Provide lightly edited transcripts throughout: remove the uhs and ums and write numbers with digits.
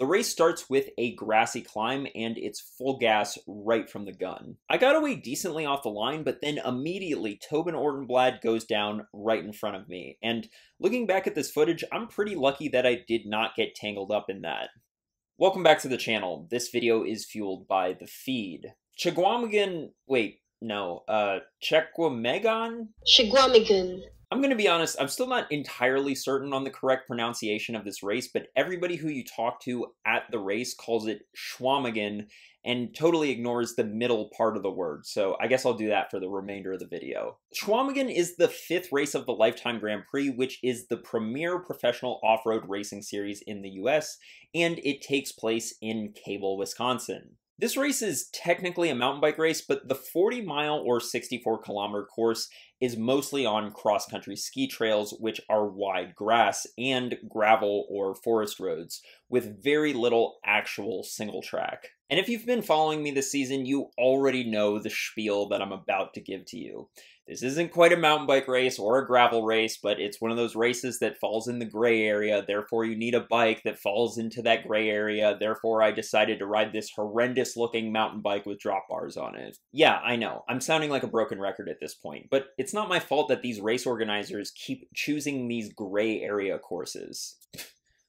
The race starts with a grassy climb, and it's full gas right from the gun. I got away decently off the line, but then immediately Tobin Ortenblad goes down right in front of me, and looking back at this footage, I'm pretty lucky that I did not get tangled up in that. Welcome back to the channel. This video is fueled by the feed. Chequamegon? Chequamegon. I'm gonna be honest, I'm still not entirely certain on the correct pronunciation of this race, but everybody who you talk to at the race calls it Chequamegon and totally ignores the middle part of the word, so I guess I'll do that for the remainder of the video. Chequamegon is the fifth race of the Life Time Grand Prix, which is the premier professional off-road racing series in the US, and it takes place in Cable, Wisconsin. This race is technically a mountain bike race, but the 40-mile or 64-kilometer course is mostly on cross-country ski trails, which are wide grass and gravel or forest roads, with very little actual single track. And if you've been following me this season, you already know the spiel that I'm about to give to you. This isn't quite a mountain bike race or a gravel race, but it's one of those races that falls in the gray area, therefore you need a bike that falls into that gray area, therefore I decided to ride this horrendous looking mountain bike with drop bars on it. Yeah, I know, I'm sounding like a broken record at this point, but it's not my fault that these race organizers keep choosing these gray area courses.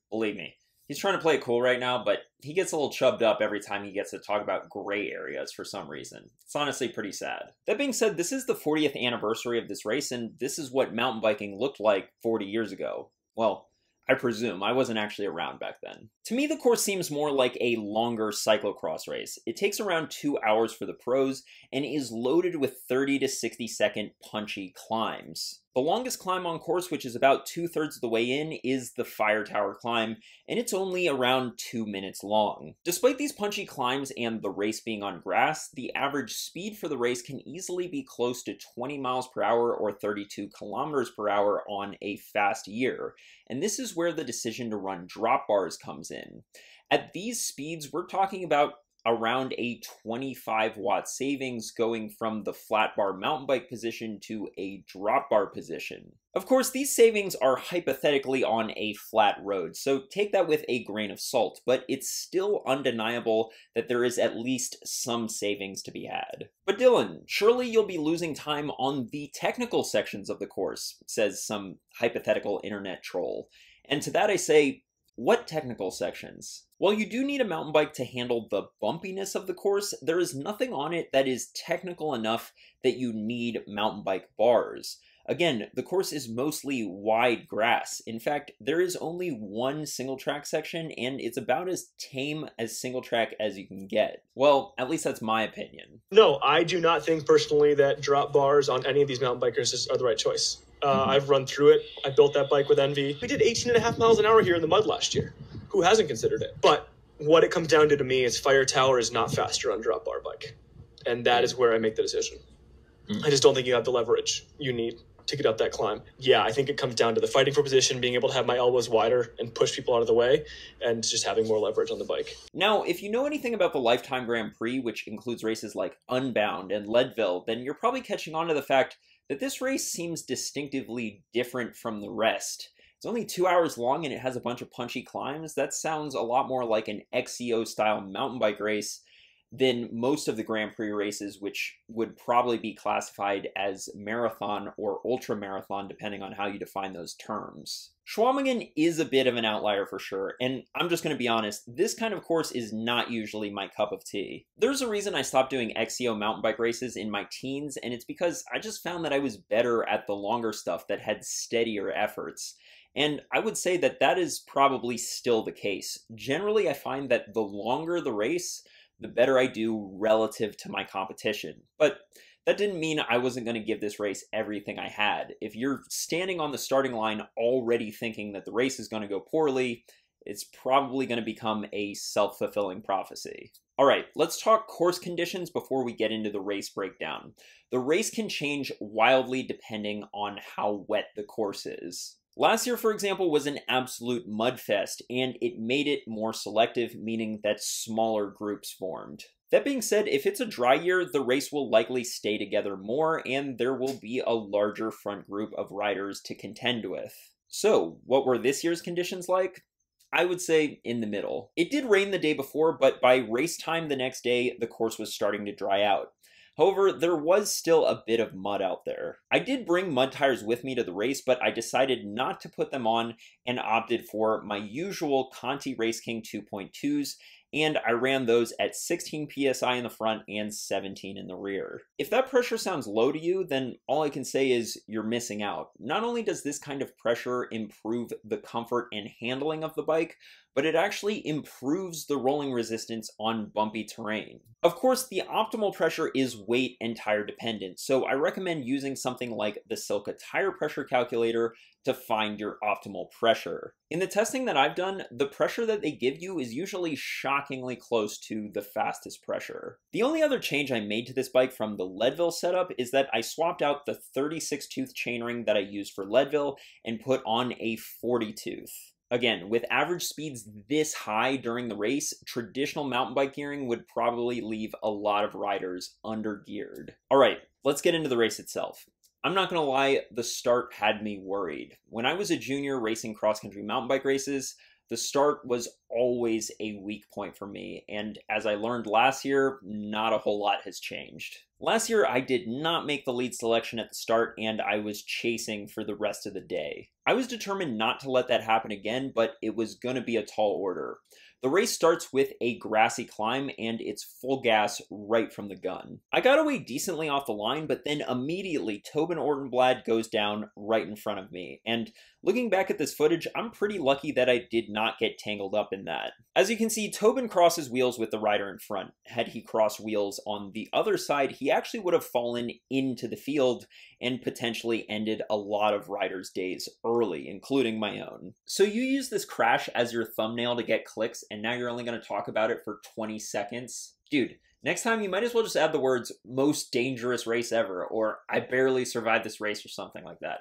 Believe me. He's trying to play it cool right now, but he gets a little chubbed up every time he gets to talk about gray areas for some reason. It's honestly pretty sad. That being said, this is the 40th anniversary of this race, and this is what mountain biking looked like 40 years ago. Well, I presume. I wasn't actually around back then. To me, the course seems more like a longer cyclocross race. It takes around 2 hours for the pros, and is loaded with 30 to 60-second punchy climbs. The longest climb on course, which is about 2/3 of the way in, is the Fire Tower climb, and it's only around 2 minutes long. Despite these punchy climbs and the race being on grass, the average speed for the race can easily be close to 20 miles per hour or 32 kilometers per hour on a fast year, and this is where the decision to run drop bars comes in. At these speeds, we're talking about around a 25-watt savings going from the flat bar mountain bike position to a drop bar position. Of course, these savings are hypothetically on a flat road, so take that with a grain of salt, but it's still undeniable that there is at least some savings to be had. But Dylan, surely you'll be losing time on the technical sections of the course, says some hypothetical internet troll. And to that I say, what technical sections? While you do need a mountain bike to handle the bumpiness of the course, there is nothing on it that is technical enough that you need mountain bike bars. Again, the course is mostly wide grass. In fact, there is only one single track section, and it's about as tame as single track as you can get. Well, at least that's my opinion. No, I do not think personally that drop bars on any of these mountain bikers are the right choice. I've run through it. I built that bike with envy. We did 18.5 miles an hour here in the mud last year. Who hasn't considered it? But what it comes down to me is Fire Tower is not faster on drop bar bike. And that is where I make the decision. I just don't think you have the leverage you need to get up that climb. Yeah, I think it comes down to the fighting for position, being able to have my elbows wider and push people out of the way, and just having more leverage on the bike. Now, if you know anything about the Life Time Grand Prix, which includes races like Unbound and Leadville, then you're probably catching on to the fact that this race seems distinctively different from the rest. It's only 2 hours long and it has a bunch of punchy climbs. That sounds a lot more like an XCO style mountain bike race than most of the Grand Prix races, which would probably be classified as marathon or ultra marathon, depending on how you define those terms. Chequamegon is a bit of an outlier for sure, and I'm just going to be honest, this kind of course is not usually my cup of tea. There's a reason I stopped doing XCO mountain bike races in my teens, and it's because I just found that I was better at the longer stuff that had steadier efforts. And I would say that that is probably still the case. Generally, I find that the longer the race, the better I do relative to my competition. But that didn't mean I wasn't going to give this race everything I had. If you're standing on the starting line already thinking that the race is going to go poorly, it's probably going to become a self-fulfilling prophecy. All right, let's talk course conditions before we get into the race breakdown. The race can change wildly depending on how wet the course is. Last year, for example, was an absolute mudfest, and it made it more selective, meaning that smaller groups formed. That being said, if it's a dry year, the race will likely stay together more, and there will be a larger front group of riders to contend with. So, what were this year's conditions like? I would say in the middle. It did rain the day before, but by race time the next day, the course was starting to dry out. However, there was still a bit of mud out there. I did bring mud tires with me to the race, but I decided not to put them on and opted for my usual Conti Race King 2.2s, and I ran those at 16 PSI in the front and 17 in the rear. If that pressure sounds low to you, then all I can say is you're missing out. Not only does this kind of pressure improve the comfort and handling of the bike, but it actually improves the rolling resistance on bumpy terrain. Of course, the optimal pressure is weight and tire dependent, so I recommend using something like the Silca tire pressure calculator to find your optimal pressure. In the testing that I've done, the pressure that they give you is usually shockingly close to the fastest pressure. The only other change I made to this bike from the Leadville setup is that I swapped out the 36 tooth chainring that I used for Leadville and put on a 40 tooth. Again, with average speeds this high during the race, traditional mountain bike gearing would probably leave a lot of riders under-geared. All right, let's get into the race itself. I'm not gonna lie, the start had me worried. When I was a junior racing cross-country mountain bike races, the start was always a weak point for me, and as I learned last year, not a whole lot has changed. Last year, I did not make the lead selection at the start, and I was chasing for the rest of the day. I was determined not to let that happen again, but it was gonna be a tall order. The race starts with a grassy climb, and it's full gas right from the gun. I got away decently off the line, but then immediately Tobin Ortenblad goes down right in front of me. And looking back at this footage, I'm pretty lucky that I did not get tangled up in that. As you can see, Tobin crosses wheels with the rider in front. Had he crossed wheels on the other side, he actually would have fallen into the field and potentially ended a lot of riders' days early, including my own. So you use this crash as your thumbnail to get clicks, and now you're only going to talk about it for 20 seconds? Dude, next time you might as well just add the words, most dangerous race ever, or I barely survived this race, or something like that.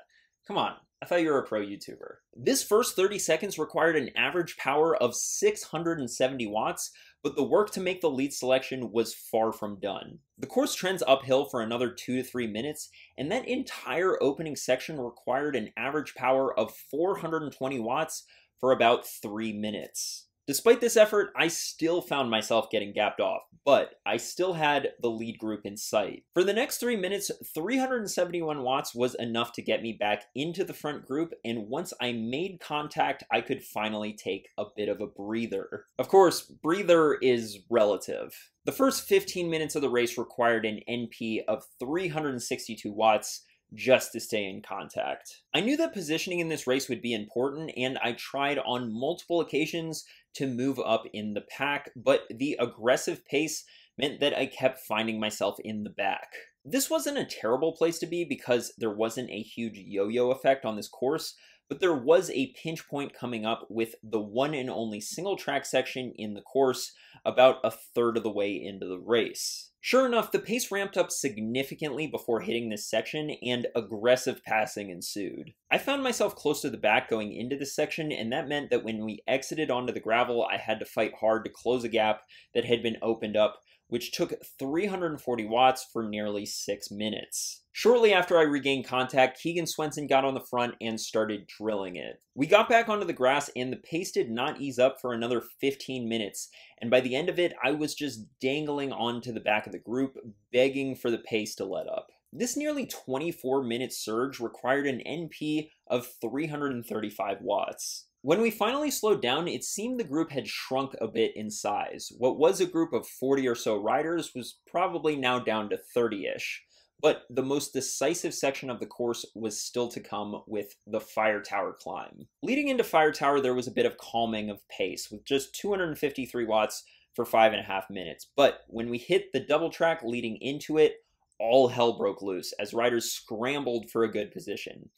Come on, I thought you were a pro YouTuber. This first 30 seconds required an average power of 670 watts, but the work to make the lead selection was far from done. The course trends uphill for another 2 to 3 minutes, and that entire opening section required an average power of 420 watts for about 3 minutes. Despite this effort, I still found myself getting gapped off, but I still had the lead group in sight. For the next 3 minutes, 371 watts was enough to get me back into the front group, and once I made contact, I could finally take a bit of a breather. Of course, breather is relative. The first 15 minutes of the race required an NP of 362 watts, just to stay in contact. I knew that positioning in this race would be important, and I tried on multiple occasions to move up in the pack, but the aggressive pace meant that I kept finding myself in the back. This wasn't a terrible place to be because there wasn't a huge yo-yo effect on this course, but there was a pinch point coming up with the one and only single track section in the course about a third of the way into the race. Sure enough, the pace ramped up significantly before hitting this section, and aggressive passing ensued. I found myself close to the back going into this section, and that meant that when we exited onto the gravel, I had to fight hard to close a gap that had been opened up, which took 340 watts for nearly 6 minutes. Shortly after I regained contact, Keegan Swenson got on the front and started drilling it. We got back onto the grass, and the pace did not ease up for another 15 minutes, and by the end of it, I was just dangling onto the back of the group, begging for the pace to let up. This nearly 24-minute surge required an NP of 335 watts. When we finally slowed down, it seemed the group had shrunk a bit in size. What was a group of 40 or so riders was probably now down to 30-ish. But the most decisive section of the course was still to come with the Fire Tower climb. Leading into Fire Tower, there was a bit of calming of pace, with just 253 watts for 5.5 minutes. But when we hit the double track leading into it, all hell broke loose as riders scrambled for a good position.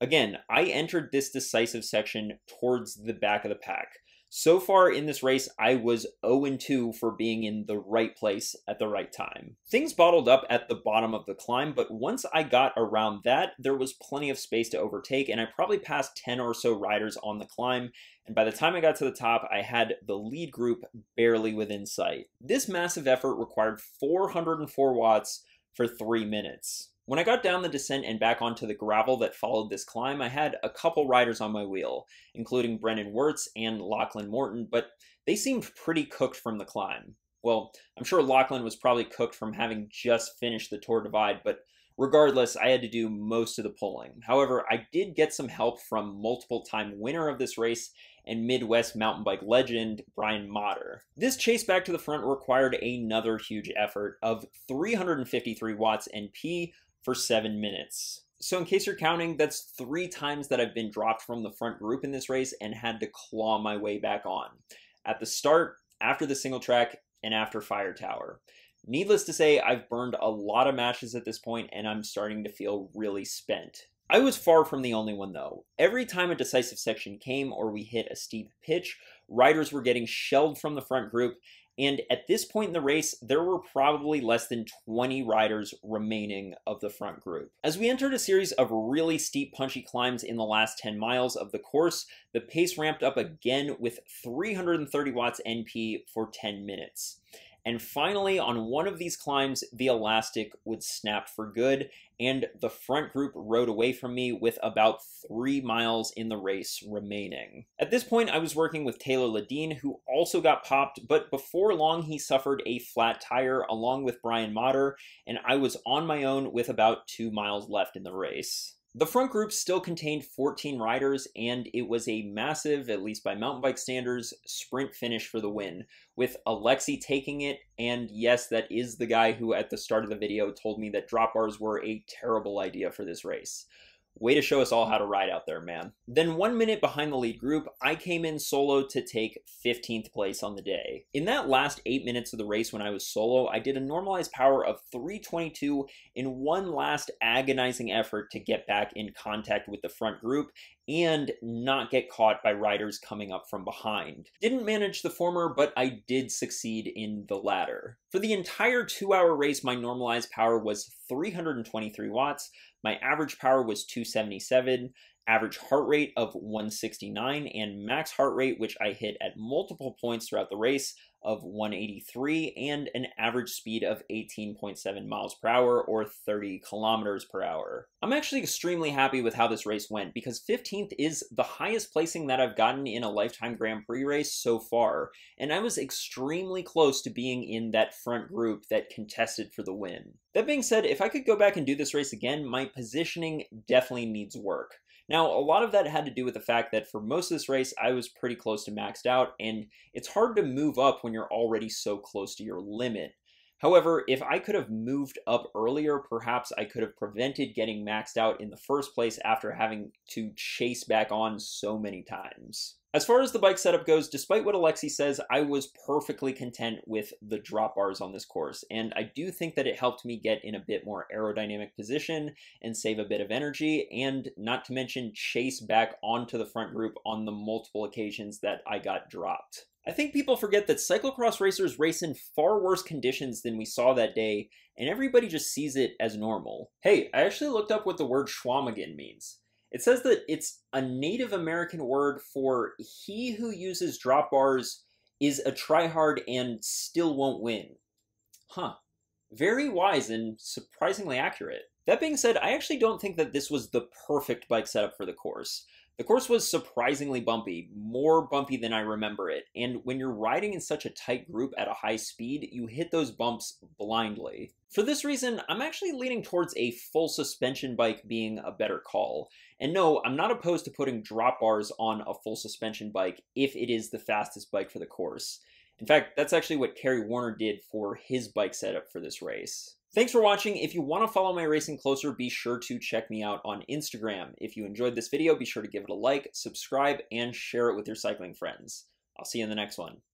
Again, I entered this decisive section towards the back of the pack. So far in this race, I was 0-2 for being in the right place at the right time. Things bottled up at the bottom of the climb, but once I got around that, there was plenty of space to overtake, and I probably passed 10 or so riders on the climb, and by the time I got to the top, I had the lead group barely within sight. This massive effort required 404 watts for 3 minutes. When I got down the descent and back onto the gravel that followed this climb, I had a couple riders on my wheel, including Brennan Wirtz and Lachlan Morton, but they seemed pretty cooked from the climb. Well, I'm sure Lachlan was probably cooked from having just finished the Tour Divide, but regardless, I had to do most of the pulling. However, I did get some help from multiple-time winner of this race and Midwest mountain bike legend Brian Motter. This chase back to the front required another huge effort of 353 watts NP, for 7 minutes. So in case you're counting, that's 3 times that I've been dropped from the front group in this race and had to claw my way back on. At the start, after the single track, and after Fire Tower. Needless to say, I've burned a lot of matches at this point and I'm starting to feel really spent. I was far from the only one though. Every time a decisive section came or we hit a steep pitch, riders were getting shelled from the front group, and at this point in the race, there were probably less than 20 riders remaining of the front group. As we entered a series of really steep, punchy climbs in the last 10 miles of the course, the pace ramped up again with 330 watts NP for 10 minutes. And finally, on one of these climbs, the elastic would snap for good, and the front group rode away from me with about 3 miles in the race remaining. At this point, I was working with Taylor Ledeen, who also got popped, but before long, he suffered a flat tire along with Brian Motter, and I was on my own with about 2 miles left in the race. The front group still contained 14 riders, and it was a massive, at least by mountain bike standards, sprint finish for the win, with Alexi taking it, and yes, that is the guy who at the start of the video told me that drop bars were a terrible idea for this race. Way to show us all how to ride out there, man. Then 1 minute behind the lead group, I came in solo to take 15th place on the day. In that last 8 minutes of the race when I was solo, I did a normalized power of 322 in one last agonizing effort to get back in contact with the front group and not get caught by riders coming up from behind. Didn't manage the former, but I did succeed in the latter. For the entire 2 hour race, my normalized power was 323 watts, my average power was 277, average heart rate of 169, and max heart rate, which I hit at multiple points throughout the race, of 183, and an average speed of 18.7 miles per hour or 30 kilometers per hour. I'm actually extremely happy with how this race went because 15th is the highest placing that I've gotten in a Life Time Grand Prix race so far, and I was extremely close to being in that front group that contested for the win. That being said, if I could go back and do this race again, my positioning definitely needs work. Now, a lot of that had to do with the fact that for most of this race, I was pretty close to maxed out, and it's hard to move up when you're already so close to your limit. However, if I could have moved up earlier, perhaps I could have prevented getting maxed out in the first place after having to chase back on so many times. As far as the bike setup goes, despite what Alexi says, I was perfectly content with the drop bars on this course, and I do think that it helped me get in a bit more aerodynamic position and save a bit of energy, and not to mention chase back onto the front group on the multiple occasions that I got dropped. I think people forget that cyclocross racers race in far worse conditions than we saw that day, and everybody just sees it as normal. Hey, I actually looked up what the word Chequamegon means. It says that it's a Native American word for he who uses drop bars is a tryhard and still won't win. Huh. Very wise and surprisingly accurate. That being said, I actually don't think that this was the perfect bike setup for the course. The course was surprisingly bumpy, more bumpy than I remember it, and when you're riding in such a tight group at a high speed, you hit those bumps blindly. For this reason, I'm actually leaning towards a full suspension bike being a better call. And no, I'm not opposed to putting drop bars on a full suspension bike if it is the fastest bike for the course. In fact, that's actually what Kerry Werner did for his bike setup for this race. Thanks for watching. If you want to follow my racing closer, be sure to check me out on Instagram. If you enjoyed this video, be sure to give it a like, subscribe, and share it with your cycling friends. I'll see you in the next one.